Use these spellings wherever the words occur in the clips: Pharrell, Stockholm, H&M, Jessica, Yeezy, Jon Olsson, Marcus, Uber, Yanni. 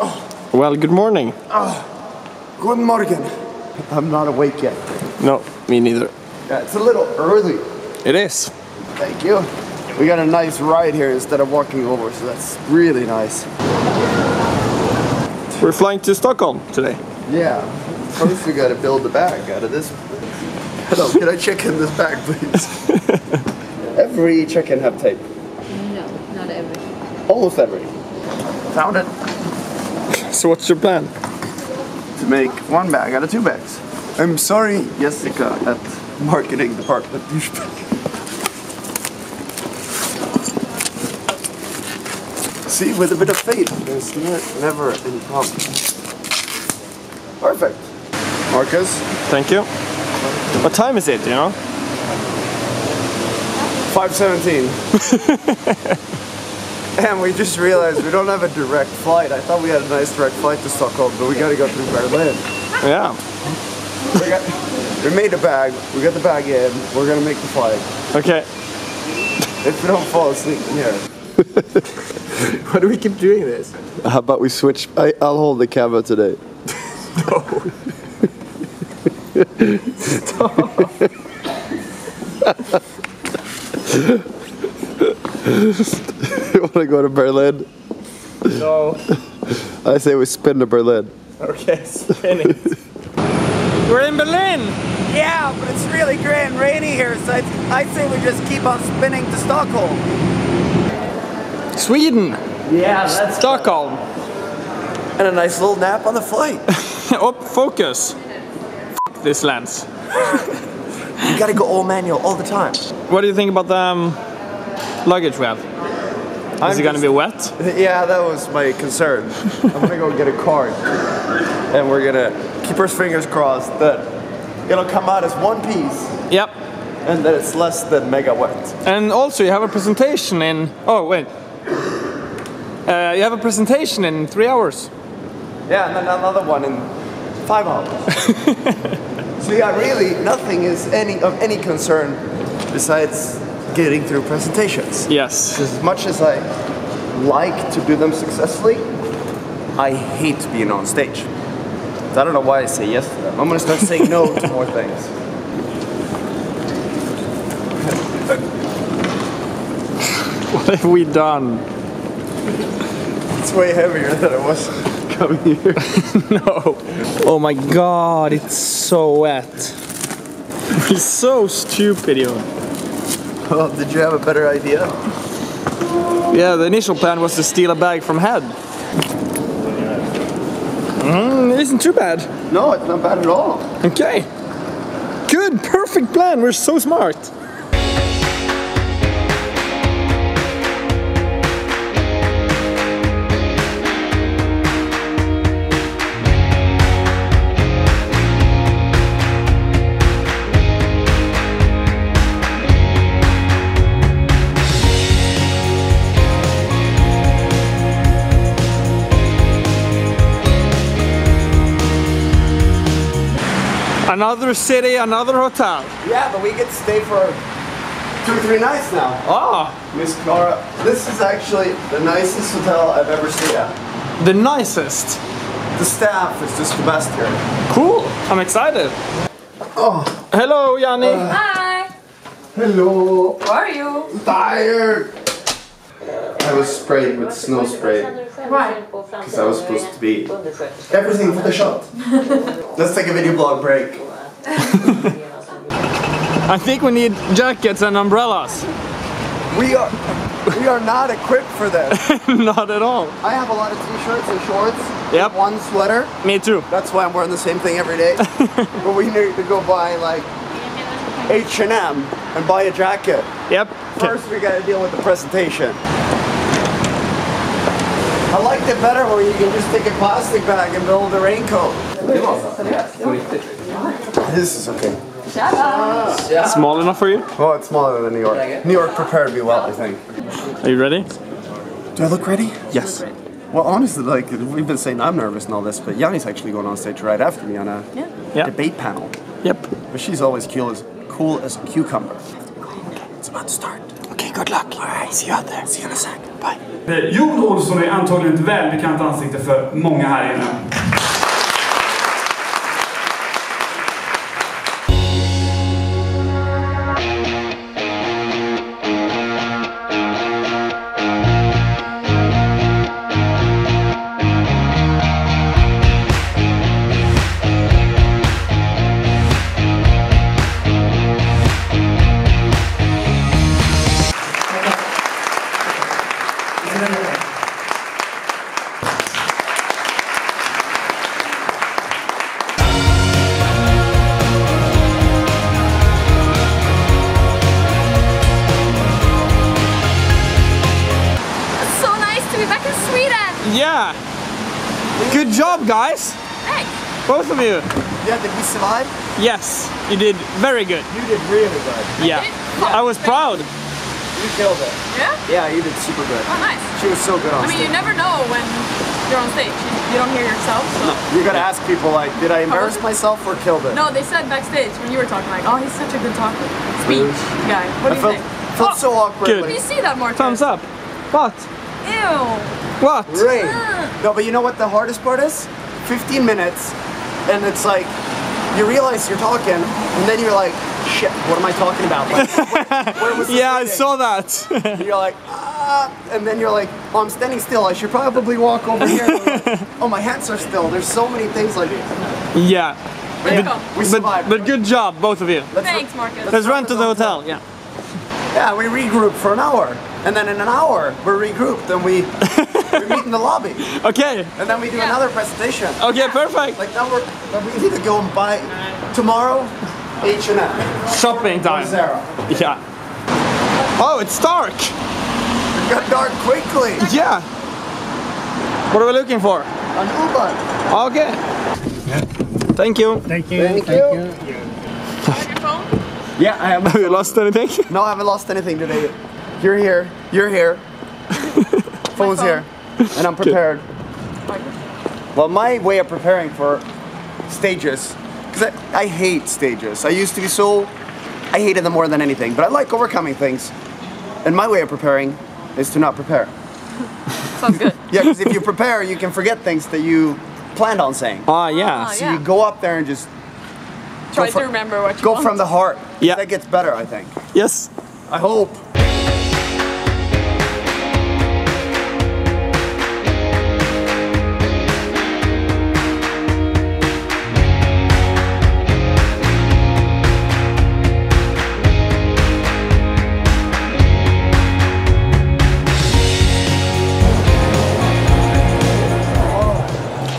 Oh. Well, good morning. Good morning. I'm not awake yet. No, me neither. Yeah, it's a little early. It is. Thank you. We got a nice ride here instead of walking over, so that's really nice. We're flying to Stockholm today. Yeah. First we gotta build the bag out of this. Hello, can I check in this bag, please? Every check-in have tape. No, not every. Almost every. Found it. So what's your plan? To make one bag out of two bags. I'm sorry, Jessica at marketing department. See, with a bit of faith, there's never any problem. Perfect. Marcus? Thank you. What time is it, you know? 5:17. And we just realized we don't have a direct flight. I thought we had a nice direct flight to Stockholm, but we gotta go through Berlin. Yeah. We made a bag, we got the bag in, we're gonna make the flight. Okay. If we don't fall asleep in here. Why do we keep doing this? How about we switch? I'll hold the camera today. No. Stop. You want to go to Berlin? No. I say we spin to Berlin. Okay, spin it. We're in Berlin! Yeah, but it's really gray and rainy here, so I say we just keep on spinning to Stockholm. Sweden! Yeah, that's Stockholm. Fun. And a nice little nap on the flight. Up, focus. F this lens. You gotta go all manual all the time. What do you think about the luggage we have? Is it gonna be wet? Yeah, that was my concern. I'm gonna go get a card. And we're gonna keep our fingers crossed that it'll come out as one piece. Yep. And that it's less than mega wet. And also you have a presentation in... Oh, wait. You have a presentation in 3 hours. Yeah, and then another one in 5 hours. So yeah, really, nothing is of any concern besides getting through presentations. Yes. As much as I like to do them successfully, I hate being on stage. So I don't know why I say yes to them. I'm gonna start saying no to more things. What have we done? It's way heavier than it was. Here. No. Oh my god, it's so wet. We're so stupid, yo. Well, did you have a better idea? Yeah, the initial plan was to steal a bag from Head. It isn't too bad. No, it's not bad at all. Okay. Good, perfect plan. We're so smart. Another city, another hotel. Yeah, but we get to stay for 2 or 3 nights now. Oh. Miss Clara, this is actually the nicest hotel I've ever stayed at. The nicest? The staff is just the best here. Cool, I'm excited. Oh. Hello, Yanni. Hi. Hello. How are you? Tired. I was sprayed with snow spray. Why? Because I was supposed to be everything for the shot. Let's take a video blog break. I think we need jackets and umbrellas. We are not equipped for this. Not at all. I have a lot of t-shirts and shorts. Yep. And one sweater. Me too. That's why I'm wearing the same thing every day. But we need to go buy like H&M and buy a jacket. Yep. First we gotta deal with the presentation. I liked it better where you can just take a plastic bag and build a raincoat. This is okay. Small enough for you? Oh, it's smaller than New York. New York prepared me well, I think. Are you ready? Do I look ready? Yes. Well, honestly, like, we've been saying I'm nervous and all this, but Yanni's actually going on stage right after me on a debate panel. Yep. But she's always cool as a cucumber. It's about to start. Okay, good luck. All right. See you out there. See you in a sec. Bye. Jon Olsson är antagligen ett välbekant ansikte för många här inne. Yeah. Good job, guys. Thanks. Both of you. Yeah, did we survive? Yes, you did very good. You did really good. Yeah. I was proud. You killed it. Yeah? Yeah, you did super good. Oh, nice. She was so good on stage. I mean, you never know when you're on stage. You don't hear yourself. So. No. You gotta ask people, like, did I embarrass myself or killed it? No, they said backstage when you were talking, like, oh, he's such a good talker. Speech guy. What do you think? I felt so awkward. Good. Like, you see that more times. Thumbs up. What? Ew. What? Great. No, but you know what the hardest part is? 15 minutes, and it's like, you realize you're talking, and then you're like, shit, what am I talking about? Like, where was this meeting? I saw that. You're like, and then you're like, oh, I'm standing still, I should probably walk over here. Like, oh, my hands are still. There's so many things like that. Yeah. But we survived. But good job, both of you. Thanks, Marcus. Let's run to the hotel. Yeah. Yeah, we regrouped for an hour, and then in an hour, we're regrouped, and we meet in the lobby. Okay. And then we do another presentation. Okay, perfect. Like now we need to go and buy tomorrow H&M. Shopping time. Yeah. Oh, it's dark. It got dark quickly. Yeah. What are we looking for? An Uber. Okay. Yeah. Thank you. Thank you. Thank you. Yeah, I haven't. Have you lost anything? No, I haven't lost anything today. You're here. You're here. Phone's here. And I'm prepared. Well, my way of preparing for stages, because I hate stages. I used to be so, I hated them more than anything, but I like overcoming things. And my way of preparing is to not prepare. Sounds good. Yeah, because if you prepare, you can forget things that you planned on saying. So you go up there and just try to remember what you want. Go from the heart. Yeah. That gets better, I think. Yes. I hope.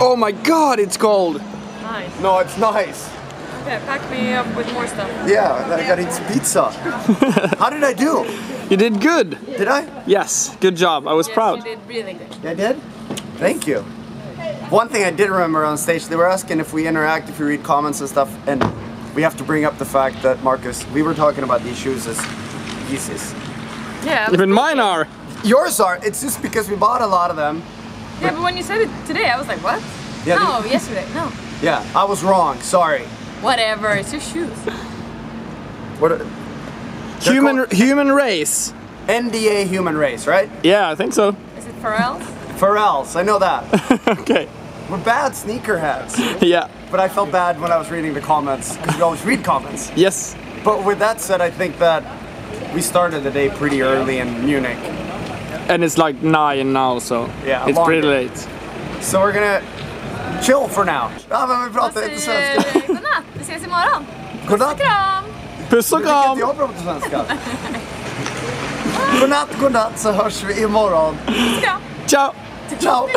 Oh my god, it's cold. Nice. No, it's nice. Yeah, pack me up with more stuff. Yeah, I gotta eat some pizza. How did I do? You did good. Did I? Yes, good job. I was proud. You did really good. I did? Thank you. One thing I did remember on stage, they were asking if we interact, if we read comments and stuff, and we have to bring up the fact that, Marcus, we were talking about these shoes as Yeezys. Yeah. Even mine are. Yours are. It's just because we bought a lot of them. Yeah, but when you said it today, I was like, what? Yeah, no, yesterday, no. Yeah, I was wrong. Sorry. Whatever, it's your shoes. What? Human race. NDA human race, right? Yeah, I think so. Is it Pharrell's? Pharrell's, I know that. Okay. We're bad sneakerheads. Yeah. But I felt bad when I was reading the comments, because we always read comments. Yes. But with that said, I think that we started the day pretty early in Munich. And it's like 9 now, so yeah, it's pretty late. So we're gonna chill for now. Ja, men vi pratar inte svenska. Godnatt, vi ses imorgon. Godnatt. Puss och kram. Du tycker inte jag pratar på svenska. Godnatt, godnatt, så hörs vi imorgon. Ciao. Ciao.